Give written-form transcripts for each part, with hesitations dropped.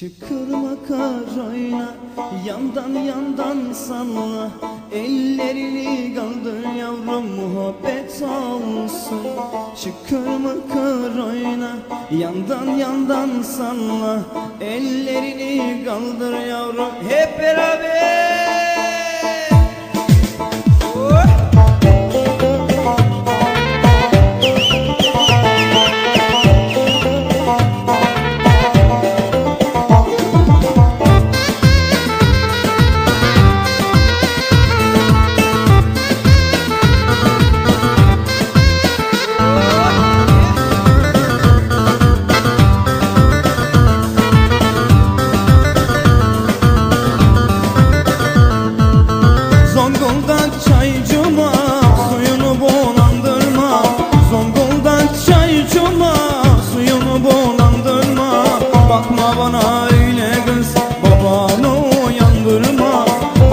Çıkırma karayla, yandan salla. Ellerini kaldır yavrum, muhabbet olsun. Çıkırma karayla, yandan salla. Ellerini kaldır yavrum, hep beraber.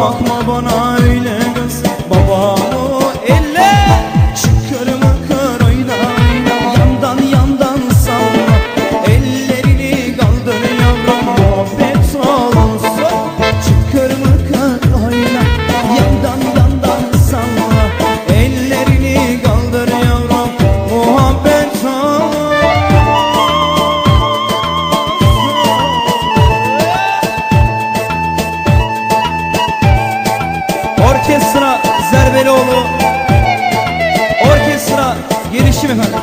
Bakma bana öyle kız, babamı elle. Çıkırma karayla, yandan salla. Ellerini kaldır yavrum, muhabbet olsun. Çıkırma karayla, yandan salla. Ellerini kaldır yavrum, muhabbet olsun. Orkestra Zerbeloğlu, orkestra gelişim efendim.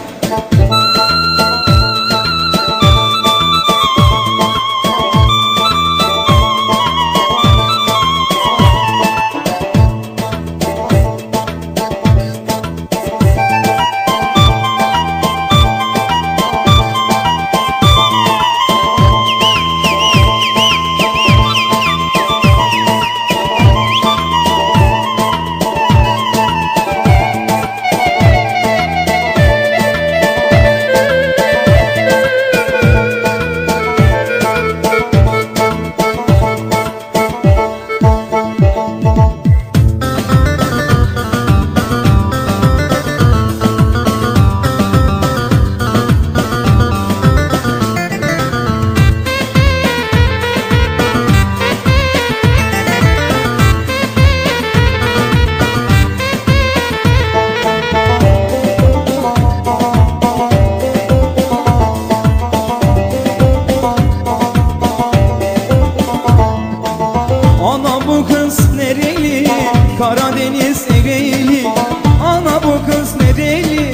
Karadeniz Ereğli, ana bu kız nereli?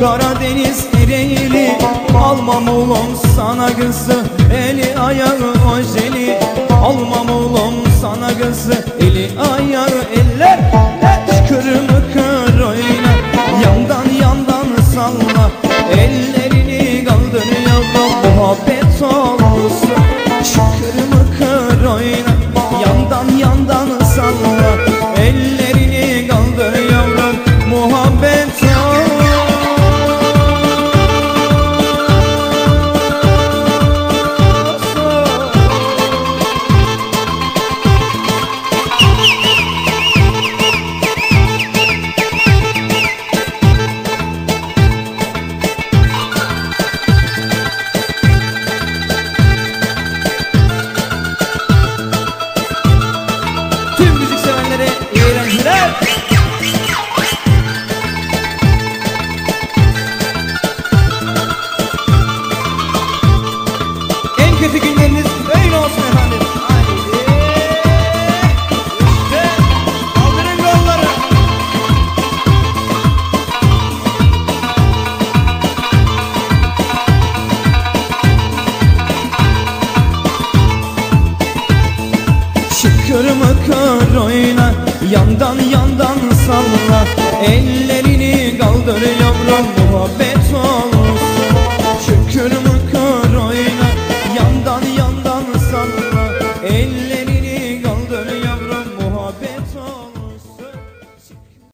Karadeniz Ereğli, almam oğlum sana kızı, eli ayağı ojeli. Almam oğlum sana kızı, eli ayağı eller. Çıkırma karayla, yandan salla. Ellerini kaldır yavrum, muhabbet olsun. Çıkırma karayla, yandan salla. Ellerini kaldır yavrum, muhabbet olsun. Çıkırma karayla, yandan salla. Ellerini kaldır yavrum, muhabbet.